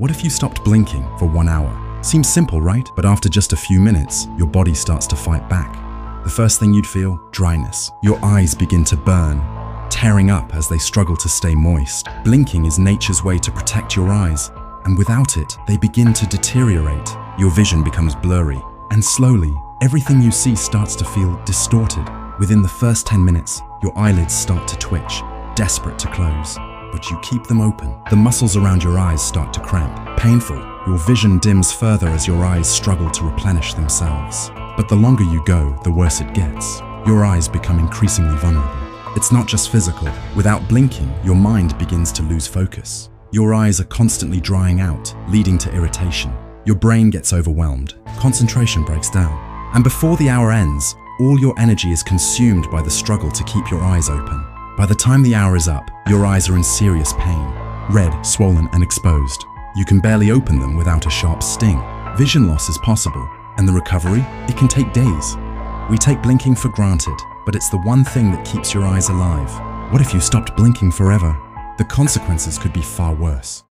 What if you stopped blinking for 1 hour? Seems simple, right? But after just a few minutes, your body starts to fight back. The first thing you'd feel, dryness. Your eyes begin to burn, tearing up as they struggle to stay moist. Blinking is nature's way to protect your eyes, and without it, they begin to deteriorate. Your vision becomes blurry, and slowly, everything you see starts to feel distorted. Within the first 10 minutes, your eyelids start to twitch, desperate to close, but you keep them open. The muscles around your eyes start to cramp. Painful, your vision dims further as your eyes struggle to replenish themselves. But the longer you go, the worse it gets. Your eyes become increasingly vulnerable. It's not just physical. Without blinking, your mind begins to lose focus. Your eyes are constantly drying out, leading to irritation. Your brain gets overwhelmed. Concentration breaks down. And before the hour ends, all your energy is consumed by the struggle to keep your eyes open. By the time the hour is up, your eyes are in serious pain, red, swollen, and exposed. You can barely open them without a sharp sting. Vision loss is possible, and the recovery? It can take days. We take blinking for granted, but it's the one thing that keeps your eyes alive. What if you stopped blinking forever? The consequences could be far worse.